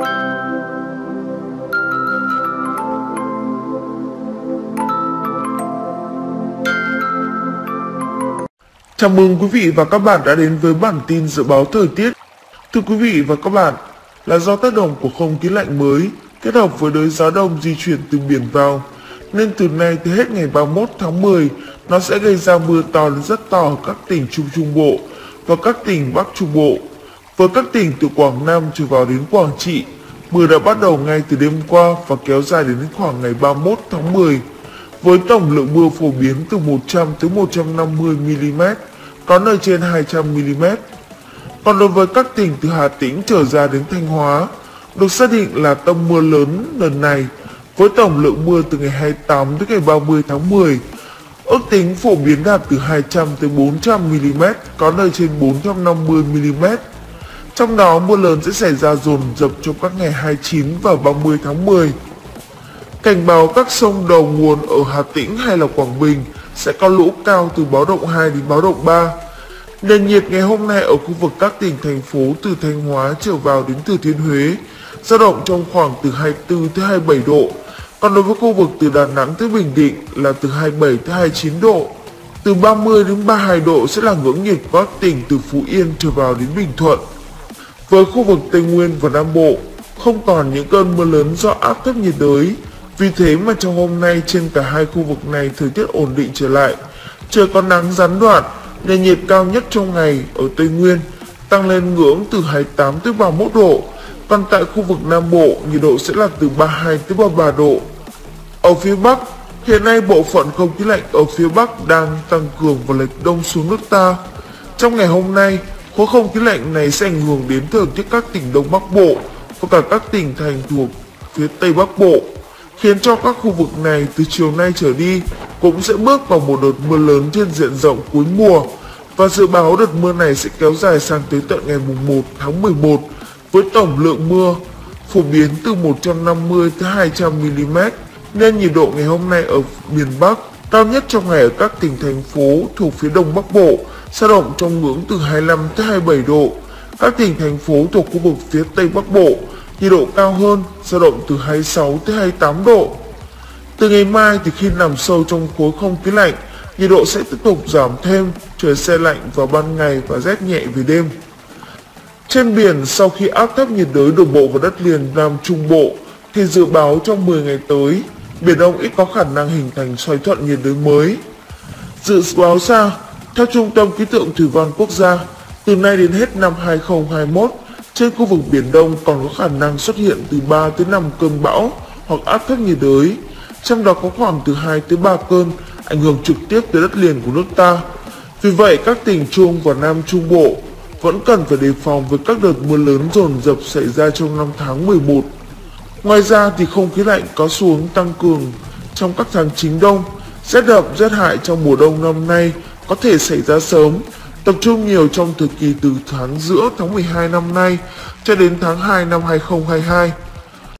Chào mừng quý vị và các bạn đã đến với bản tin dự báo thời tiết. Thưa quý vị và các bạn, là do tác động của không khí lạnh mới kết hợp với đới gió đông di chuyển từ biển vào, nên từ nay tới hết ngày 31 tháng 10, nó sẽ gây ra mưa to đến rất to ở các tỉnh Trung Trung Bộ và các tỉnh Bắc Trung Bộ. Với các tỉnh từ Quảng Nam trở vào đến Quảng Trị, mưa đã bắt đầu ngay từ đêm qua và kéo dài đến khoảng ngày 31 tháng 10. Với tổng lượng mưa phổ biến từ 100 tới 150 mm, có nơi trên 200 mm. Còn đối với các tỉnh từ Hà Tĩnh trở ra đến Thanh Hóa, được xác định là tâm mưa lớn lần này với tổng lượng mưa từ ngày 28 đến ngày 30 tháng 10. Ước tính phổ biến đạt từ 200 tới 400 mm, có nơi trên 450 mm. Trong đó mưa lớn sẽ xảy ra dồn dập trong các ngày 29 và 30 tháng 10. Cảnh báo các sông đầu nguồn ở Hà Tĩnh hay là Quảng Bình sẽ có lũ cao từ báo động 2 đến báo động 3. Nền nhiệt ngày hôm nay ở khu vực các tỉnh thành phố từ Thanh Hóa trở vào đến Thừa Thiên Huế dao động trong khoảng từ 24 tới 27 độ. Còn đối với khu vực từ Đà Nẵng tới Bình Định là từ 27 tới 29 độ. Từ 30 đến 32 độ sẽ là ngưỡng nhiệt của các tỉnh từ Phú Yên trở vào đến Bình Thuận. Với khu vực Tây Nguyên và Nam Bộ không còn những cơn mưa lớn do áp thấp nhiệt đới. Vì thế mà trong hôm nay trên cả hai khu vực này thời tiết ổn định trở lại, trời có nắng gián đoạn, nền nhiệt cao nhất trong ngày ở Tây Nguyên tăng lên ngưỡng từ 28 tới 31 độ, còn tại khu vực Nam Bộ nhiệt độ sẽ là từ 32 tới 33 độ. Ở phía Bắc, hiện nay bộ phận không khí lạnh ở phía Bắc đang tăng cường và lệch đông xuống nước ta. Trong ngày hôm nay, khối không khí lạnh này sẽ ảnh hưởng đến thời tiết các tỉnh Đông Bắc Bộ và cả các tỉnh thành thuộc phía Tây Bắc Bộ, khiến cho các khu vực này từ chiều nay trở đi cũng sẽ bước vào một đợt mưa lớn trên diện rộng cuối mùa, và dự báo đợt mưa này sẽ kéo dài sang tới tận ngày 1 tháng 11 với tổng lượng mưa phổ biến từ 150 tới 200 mm, nên nhiệt độ ngày hôm nay ở miền Bắc cao nhất trong ngày ở các tỉnh thành phố thuộc phía Đông Bắc Bộ dao động trong ngưỡng từ 25 tới 27 độ. Các tỉnh thành phố thuộc khu vực phía Tây Bắc Bộ nhiệt độ cao hơn, dao động từ 26 tới 28 độ. Từ ngày mai thì khi nằm sâu trong khối không khí lạnh, nhiệt độ sẽ tiếp tục giảm thêm, trời se lạnh vào ban ngày và rét nhẹ về đêm. Trên biển, sau khi áp thấp nhiệt đới đổ bộ vào đất liền Nam Trung Bộ, thì dự báo trong 10 ngày tới, Biển Đông ít có khả năng hình thành xoáy thuận nhiệt đới mới. Dự báo xa, theo Trung tâm Khí tượng Thủy văn Quốc gia, từ nay đến hết năm 2021, trên khu vực Biển Đông còn có khả năng xuất hiện từ 3 tới 5 cơn bão hoặc áp thấp nhiệt đới, trong đó có khoảng từ 2 tới 3 cơn ảnh hưởng trực tiếp tới đất liền của nước ta. Vì vậy, các tỉnh Trung và Nam Trung Bộ vẫn cần phải đề phòng với các đợt mưa lớn dồn dập xảy ra trong năm tháng 11. Ngoài ra thì không khí lạnh có xu hướng tăng cường trong các tháng chính đông, rét đậm rét hại trong mùa đông năm nay có thể xảy ra sớm, tập trung nhiều trong thời kỳ từ tháng giữa tháng 12 năm nay cho đến tháng 2 năm 2022.